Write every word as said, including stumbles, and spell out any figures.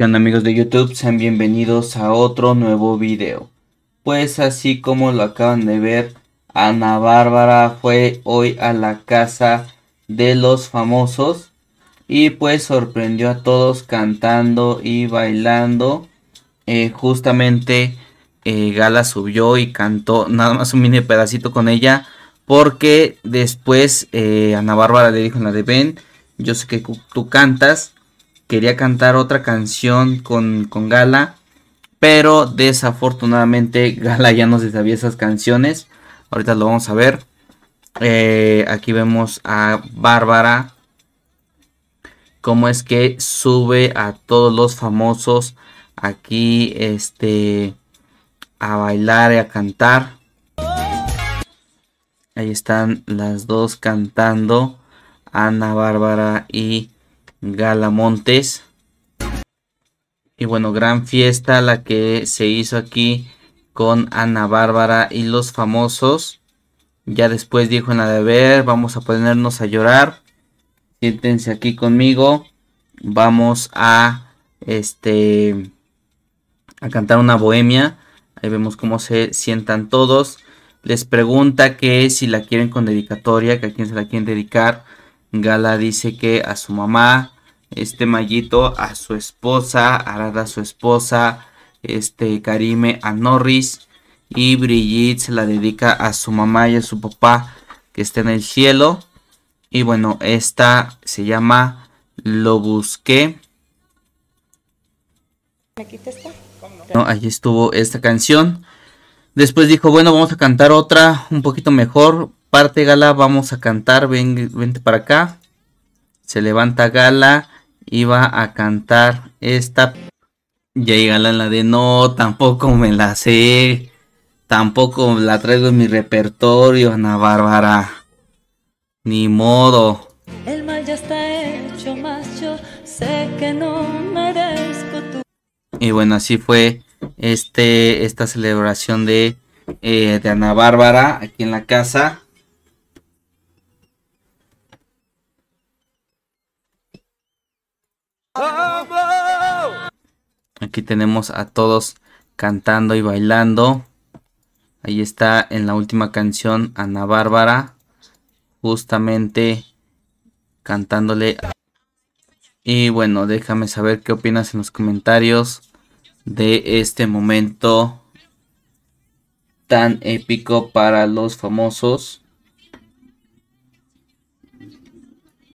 ¿Qué onda, amigos de YouTube? Sean bienvenidos a otro nuevo video. Pues así como lo acaban de ver, Ana Bárbara fue hoy a la Casa de los Famosos y pues sorprendió a todos cantando y bailando. Eh, justamente eh, Gala subió y cantó nada más un mini pedacito con ella, porque después eh, Ana Bárbara le dijo en la de Ben, yo sé que tú cantas. Quería cantar otra canción con, con Gala, pero desafortunadamente Gala ya no se sabía esas canciones. Ahorita lo vamos a ver. Eh, aquí vemos a Bárbara, cómo es que sube a todos los famosos aquí este, a bailar y a cantar. Ahí están las dos cantando, Ana Bárbara y Gala Montes. Y bueno, gran fiesta la que se hizo aquí con Ana Bárbara y los famosos. Ya después dijo en la de ver, vamos a ponernos a llorar, siéntense aquí conmigo, vamos a este a cantar una bohemia. Ahí vemos cómo se sientan todos, les pregunta que si la quieren con dedicatoria, que a quién se la quieren dedicar. Gala dice que a su mamá, este Mayito a su esposa, Arada a su esposa, este Karime a Norris, y Brigitte se la dedica a su mamá y a su papá que está en el cielo. Y bueno, esta se llama Lo Busqué. ¿Me quita esta? No, ahí estuvo esta canción. Después dijo, bueno, vamos a cantar otra un poquito mejor. Parte Gala, vamos a cantar, ven, vente para acá. Se levanta Gala, iba a cantar esta. Y ahí Gala en la de, no, tampoco me la sé, tampoco la traigo en mi repertorio, Ana Bárbara. Ni modo. El mal ya está hecho, macho, sé que no merezco tu... Y bueno, así fue este, esta celebración de, eh, de Ana Bárbara aquí en la casa. Aquí tenemos a todos cantando y bailando. Ahí está en la última canción Ana Bárbara, justamente cantándole. Y bueno, déjame saber qué opinas en los comentarios de este momento tan épico para los famosos.